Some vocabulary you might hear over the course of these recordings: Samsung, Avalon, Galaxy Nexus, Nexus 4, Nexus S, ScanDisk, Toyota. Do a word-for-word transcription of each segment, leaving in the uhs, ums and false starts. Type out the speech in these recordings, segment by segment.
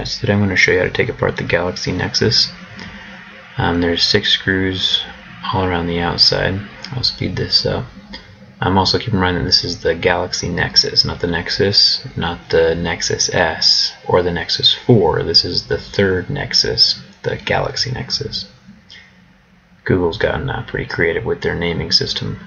Alright, so today I'm going to show you how to take apart the Galaxy Nexus. Um, there's six screws all around the outside. I'll speed this up. I'm also keeping in mind that this is the Galaxy Nexus, not the Nexus, not the Nexus S or the Nexus four. This is the third Nexus, the Galaxy Nexus. Google's gotten uh, pretty creative with their naming system.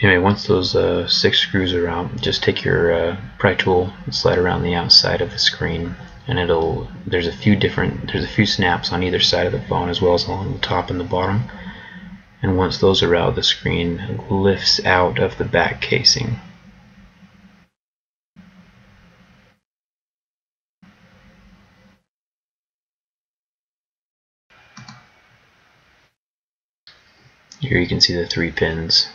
Anyway, once those uh, six screws are out, just take your uh, pry tool and slide around the outside of the screen, and it'll. There's a few different. There's a few snaps on either side of the phone, as well as along the top and the bottom. And once those are out, the screen lifts out of the back casing. Here you can see the three pins.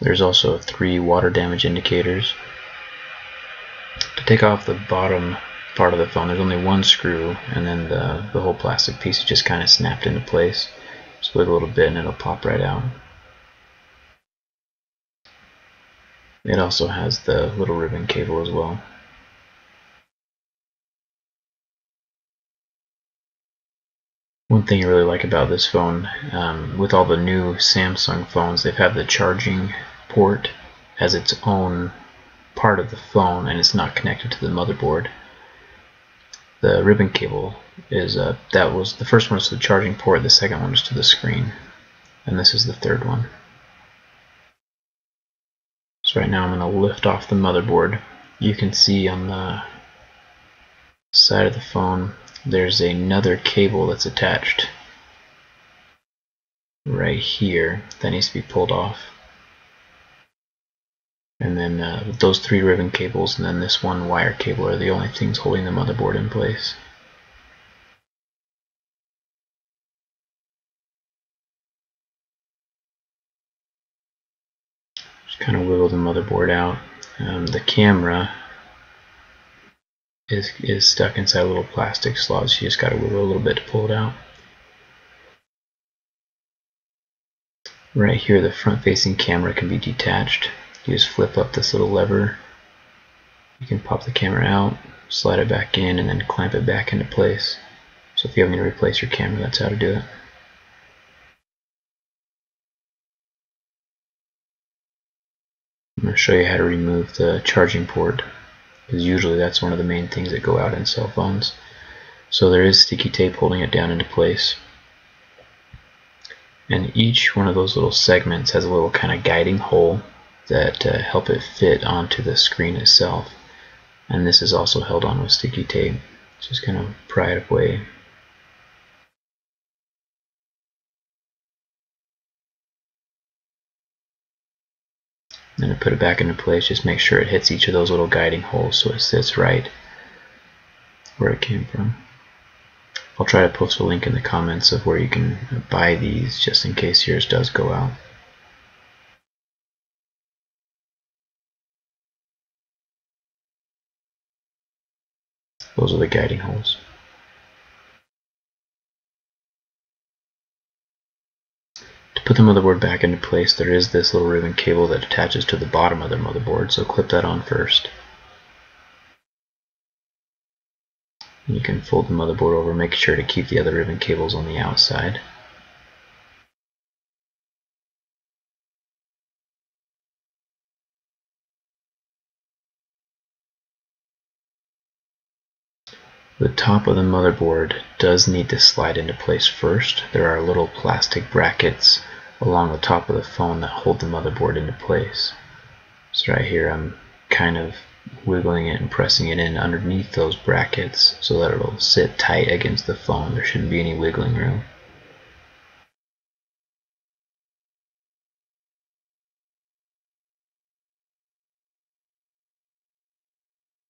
There's also three water damage indicators. To take off the bottom part of the phone, there's only one screw, and then the, the whole plastic piece is just kind of snapped into place. Just wiggle a little bit and it'll pop right out. It also has the little ribbon cable as well. One thing I really like about this phone, um, with all the new Samsung phones, they've had the charging port as its own part of the phone, and it's not connected to the motherboard. The ribbon cable is uh, that was the first one is to the charging port, the second one is to the screen, and this is the third one. So right now I'm going to lift off the motherboard. You can see on the side of the phone there's another cable that's attached right here that needs to be pulled off, and then uh, those three ribbon cables and then this one wire cable are the only things holding the motherboard in place. Just kind of wiggle the motherboard out. Um, the camera Is, is stuck inside a little plastic slot, so you just got to wiggle a little bit to pull it out. Right here the front facing camera can be detached. You just flip up this little lever, you can pop the camera out, slide it back in, and then clamp it back into place. So if you ever need to replace your camera, that's how to do it. I'm going to show you how to remove the charging port, because usually that's one of the main things that go out in cell phones. So there is sticky tape holding it down into place. And each one of those little segments has a little kind of guiding hole that uh, help it fit onto the screen itself. And this is also held on with sticky tape. Just kind of pry it away. Then to put it back into place, just make sure it hits each of those little guiding holes so it sits right where it came from. I'll try to post a link in the comments of where you can buy these, just in case yours does go out. Those are the guiding holes. Put the motherboard back into place, there is this little ribbon cable that attaches to the bottom of the motherboard, so clip that on first. You can fold the motherboard over, make sure to keep the other ribbon cables on the outside. The top of the motherboard does need to slide into place first. There are little plastic brackets along the top of the phone that hold the motherboard into place. So right here I'm kind of wiggling it and pressing it in underneath those brackets so that it'll sit tight against the phone. There shouldn't be any wiggling room.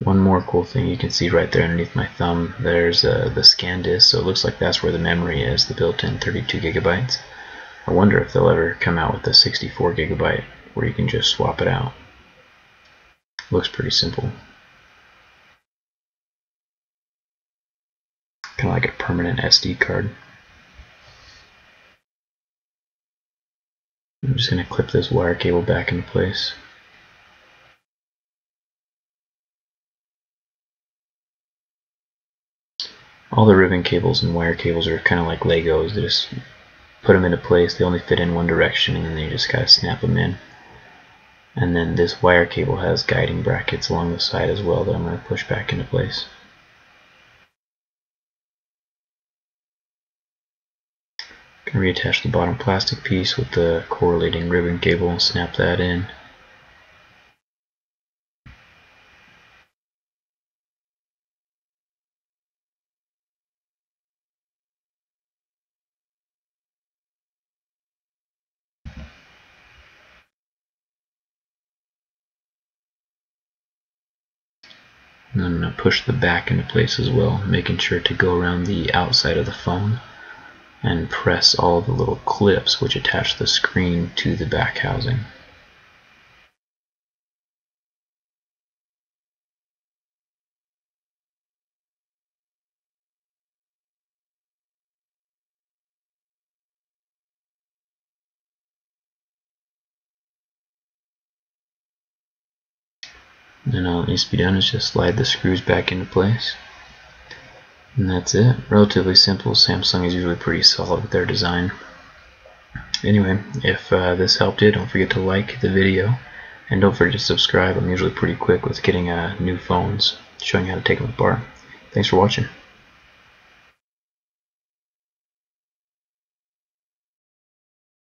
One more cool thing you can see right there underneath my thumb, there's uh, the ScanDisk, so it looks like that's where the memory is, the built-in thirty-two gigabytes. I wonder if they'll ever come out with a sixty-four gigabyte where you can just swap it out. Looks pretty simple. Kind of like a permanent S D card. I'm just going to clip this wire cable back into place. all the ribbon cables and wire cables are kind of like Legos. They just put them into place. They only fit in one direction, and then you just gotta snap them in. And then this wire cable has guiding brackets along the side as well that I'm going to push back into place. I'm going to reattach the bottom plastic piece with the correlating ribbon cable and snap that in. And I'm going to push the back into place as well, making sure to go around the outside of the phone and press all the little clips which attach the screen to the back housing. And all that needs to be done is just slide the screws back into place. And that's it. Relatively simple. Samsung is usually pretty solid with their design. Anyway, if uh, this helped you, don't forget to like the video. And don't forget to subscribe. I'm usually pretty quick with getting uh, new phones, showing you how to take them apart. Thanks for watching.